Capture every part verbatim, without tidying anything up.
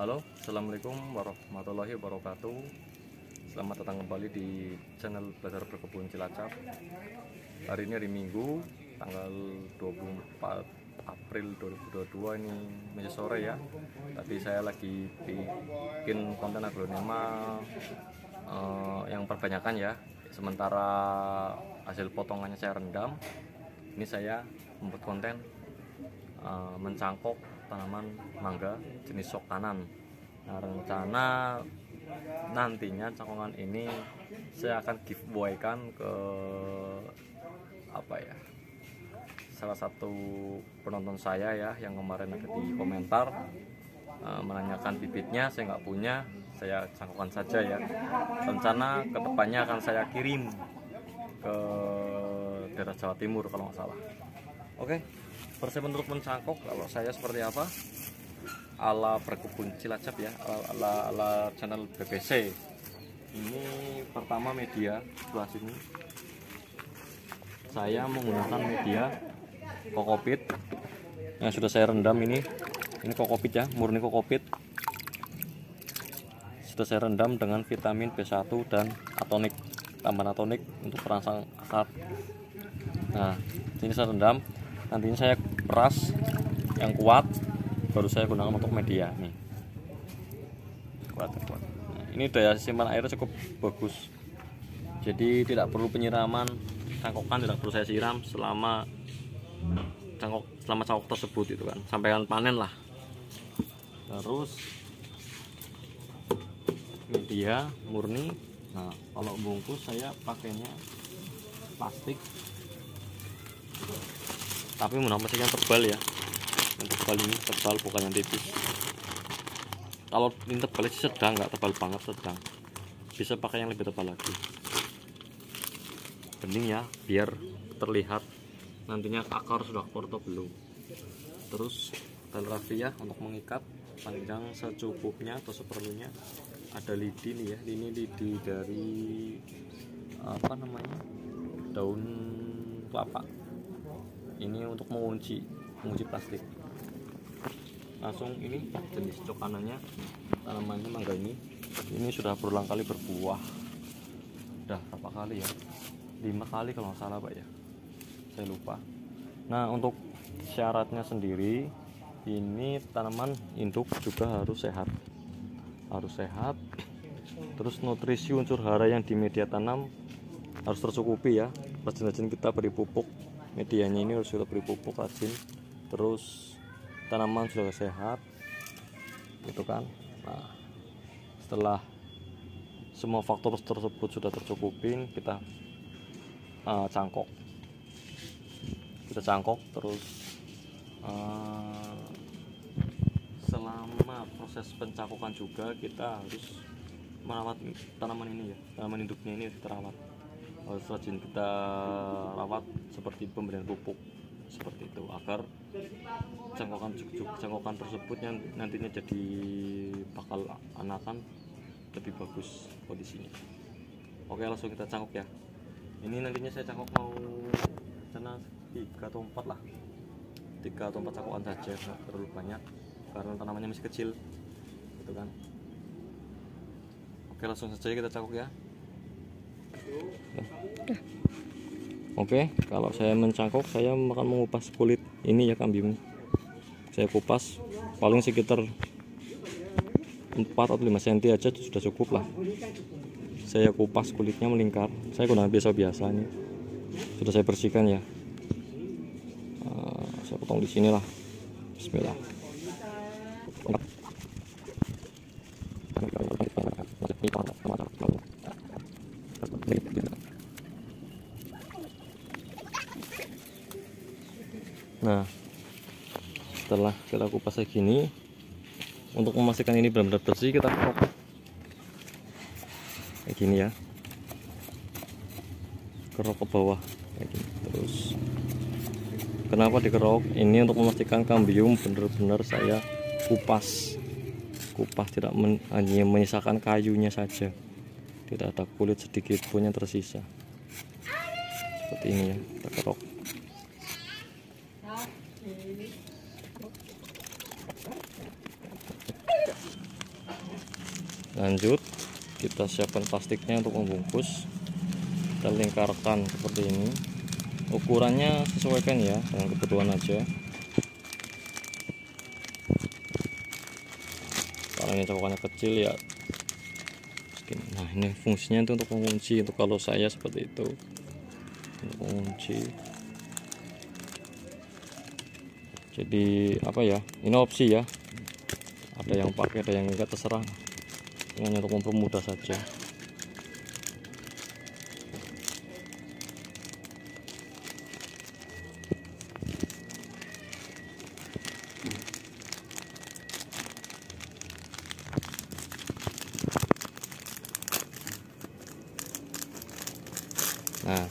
Halo, assalamualaikum warahmatullahi wabarakatuh. Selamat datang kembali di channel Belajar Berkebun Cilacap. Hari ini hari Minggu, tanggal dua puluh empat April dua ribu dua puluh dua, ini masih sore ya. Tapi saya lagi bikin konten agronema eh, yang perbanyakan ya. Sementara hasil potongannya saya rendam, ini saya membuat konten uh, mencangkok tanaman mangga jenis Chokanan. Nah, rencana nantinya cangkokan ini saya akan giveaway-kan ke apa ya, salah satu penonton saya ya, yang kemarin ada di komentar uh, menanyakan bibitnya. Saya nggak punya, saya cangkokan saja ya. Rencana kedepannya akan saya kirim ke daerah Jawa Timur kalau nggak salah. Oke, persep untuk mencangkok kalau saya seperti apa, ala berkebun Cilacap ya, ala, ala, ala channel B B C. Ini pertama media sebelah sini saya menggunakan media kokopit yang sudah saya rendam. Ini ini kokopit ya, murni kokopit, sudah saya rendam dengan vitamin B satu dan atonik, tambahan atonik untuk perangsang akar. Nah, ini saya rendam, nantinya saya peras yang kuat, baru saya gunakan untuk media nih. Kuat, kuat. Nah, ini daya simpan air cukup bagus, jadi tidak perlu penyiraman cangkokan, tidak perlu saya siram selama cangkok selama cangkok tersebut itu kan, sampai panen lah. Terus media murni. Nah, kalau bungkus saya pakainya plastik, tapi menambahkan tebal ya, yang tebal ini, tebal bukan yang tipis. Kalau ini tebal sih sedang, nggak tebal banget, sedang. Bisa pakai yang lebih tebal lagi, bening ya, biar terlihat nantinya akar sudah keluar atau belum. Terus tali rafia ya, untuk mengikat, panjang secukupnya atau seperlunya. Ada lidi nih ya, ini lidi dari apa namanya, daun kelapa. Ini untuk mengunci, mengunci plastik. Langsung ini jenis Chokanannya, tanamannya mangga ini. Ini sudah berulang kali berbuah. Udah berapa kali ya? Lima kali kalau nggak salah Pak ya. Saya lupa. Nah, untuk syaratnya sendiri, ini tanaman induk juga harus sehat. Harus sehat. Terus nutrisi unsur hara yang di media tanam harus tercukupi ya. Rajin-rajin kita beri pupuk. Medianya ini harus sudah beri pupuk rajin, terus tanaman sudah sehat gitu kan. Nah, setelah semua faktor tersebut sudah tercukupin, kita uh, cangkok kita cangkok terus uh, selama proses pencangkokan juga kita harus merawat tanaman ini ya, tanaman induknya ini harus terawat, harus rajin kita rawat seperti pemberian pupuk seperti itu, agar cangkokan cangkokan tersebut yang nantinya jadi bakal anakan lebih bagus kondisinya. Oke, langsung kita cangkok ya. Ini nantinya saya cangkok mau karena tiga atau empat lah, tiga atau empat cangkokan saja, nggak terlalu banyak karena tanamannya masih kecil gitu kan. Oke, langsung saja kita cangkok ya. Oke, kalau saya mencangkok, saya akan mengupas kulit ini ya, kambing. Saya kupas paling sekitar empat atau lima sentimeter aja sudah cukup lah. Saya kupas kulitnya melingkar. Saya gunakan pisau biasa nih. Sudah saya bersihkan ya. Uh, saya potong di sinilah. Bismillah. Nah, setelah kita kupas kayak gini, untuk memastikan ini benar-benar bersih, kita kokok kayak gini ya, kerok ke bawah kayak gini. Terus kenapa dikerok? Ini untuk memastikan kambium benar-benar saya kupas kupas tidak men, hanya menyisakan kayunya saja, tidak ada kulit sedikit pun yang tersisa. Seperti ini ya, kita kerok. Lanjut, kita siapkan plastiknya untuk membungkus. Kita lingkarkan seperti ini. Ukurannya sesuaikan ya dengan kebutuhan aja. Kalau ini cokokannya kecil ya. Nah, ini fungsinya itu untuk mengunci. Untuk kalau saya seperti itu, untuk mengunci. Jadi apa ya, ini opsi ya, ada yang pakai ada yang enggak, terserah, ini untuk mempermudah saja. Nah,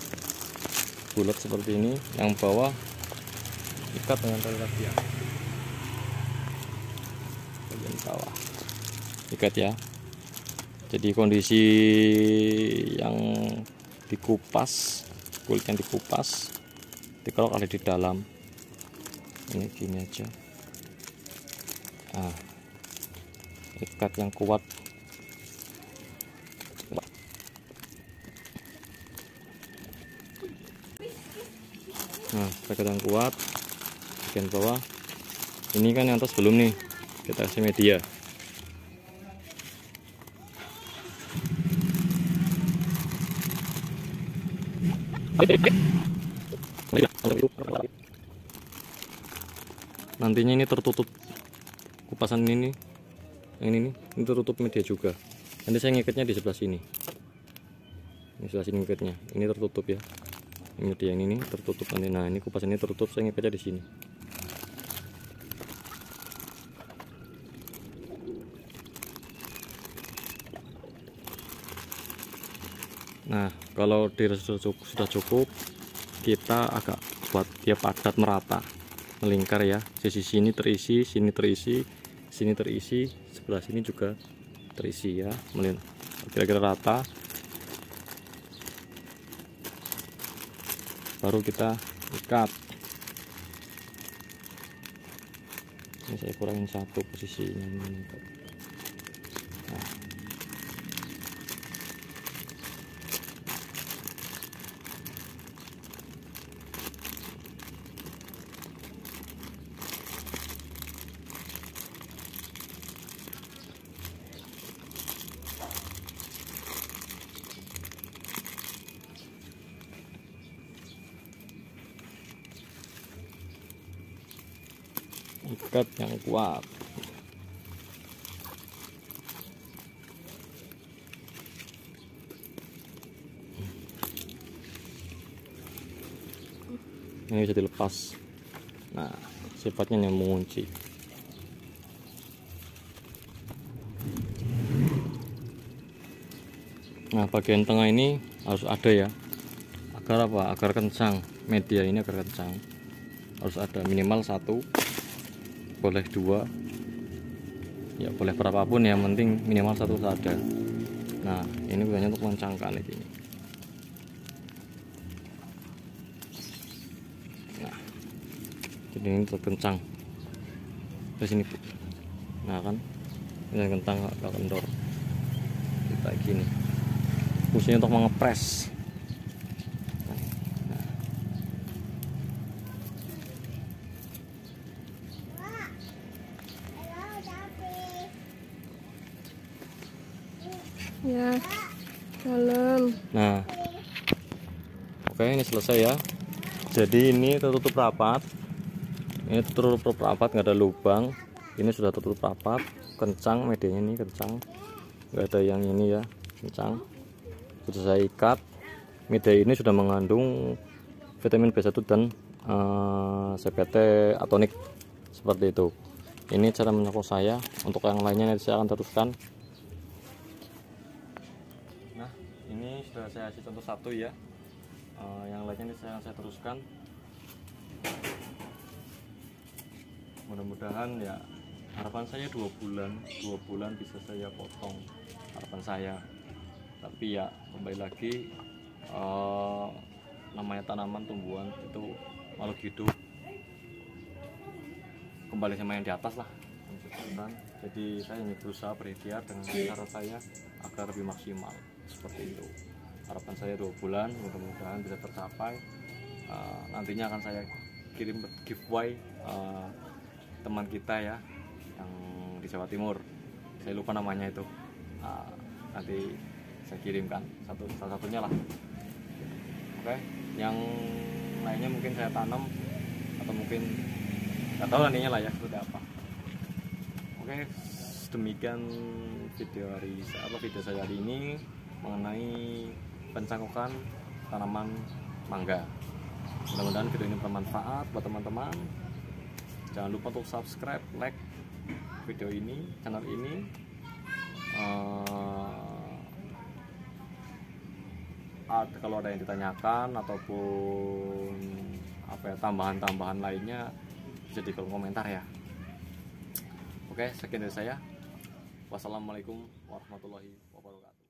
bulat seperti ini, yang bawah ikat dengan tali rafia bagian bawah, ikat ya. Jadi kondisi yang dikupas, kulit yang dikupas, dikerok ada di dalam. Ini gini aja. Nah, ikat yang kuat. Nah, ikat yang kuat bagian bawah. Ini kan yang atas belum nih, kita kasih media. Nantinya ini tertutup, kupasan ini nih, yang ini nih, ini tertutup media juga. Nanti saya ngikatnya di sebelah sini, ini sebelah sini ngikatnya, ini tertutup ya. Ini media yang ini tertutup nanti. Nah, ini kupasan ini tertutup, saya ngikatnya di sini. Nah, kalau dirasa sudah cukup, kita agak buat dia padat merata, melingkar ya. Sisi sini terisi, sini terisi, sini terisi, sebelah sini juga terisi ya, melingkar kira-kira rata. Baru kita ikat. Ini saya kurangin satu posisi ini. Nah, ikat yang kuat. Ini bisa dilepas. Nah, sifatnya yang mengunci. Nah, bagian tengah ini harus ada ya. Agar apa? Agar kencang. Media ini agar kencang. Harus ada minimal satu. Boleh dua ya, boleh berapapun yang penting minimal satu ada. Nah, ini gunanya untuk mencangkan ini. Nah, jadi ini terkencang terus ini. Nah kan ini kencang, gak kendor kita gini, fungsinya untuk mengepres. Ya, dalam. Nah, oke, ini selesai ya. Jadi ini tertutup rapat. Ini tertutup rapat, nggak ada lubang. Ini sudah tertutup rapat, kencang medianya ini kencang, nggak ada yang ini ya, kencang. Sudah saya ikat. Media ini sudah mengandung vitamin B satu dan uh, Z P T atonik seperti itu. Ini cara menyokong saya. Untuk yang lainnya nanti saya akan teruskan. Ini sudah saya kasih contoh satu ya, uh, yang lainnya ini saya, saya teruskan. Mudah-mudahan ya, harapan saya dua bulan, dua bulan bisa saya potong, harapan saya. Tapi ya kembali lagi, uh, namanya tanaman tumbuhan itu makhluk hidup, kembali sama yang di atas lah. tentang. Jadi saya hanya berusaha berikhtiar dengan cara saya agar lebih maksimal seperti itu. Harapan saya dua bulan, mudah-mudahan bisa tercapai. Uh, nantinya akan saya kirim giveaway uh, teman kita ya yang di Jawa Timur. Saya lupa namanya itu. Uh, nanti saya kirimkan satu salah satunya lah. Oke, yang lainnya mungkin saya tanam atau mungkin nggak tahu nantinya lah ya seperti apa. Oke, demikian video hari apa video saya hari ini mengenai pencangkokan tanaman mangga. Mudah-mudahan video ini bermanfaat buat teman-teman. Jangan lupa untuk subscribe, like video ini, channel ini. Uh, kalau ada yang ditanyakan ataupun apa ya, tambahan-tambahan lainnya bisa di kolom komentar ya. Oke, sekian dari saya. Wassalamualaikum warahmatullahi wabarakatuh.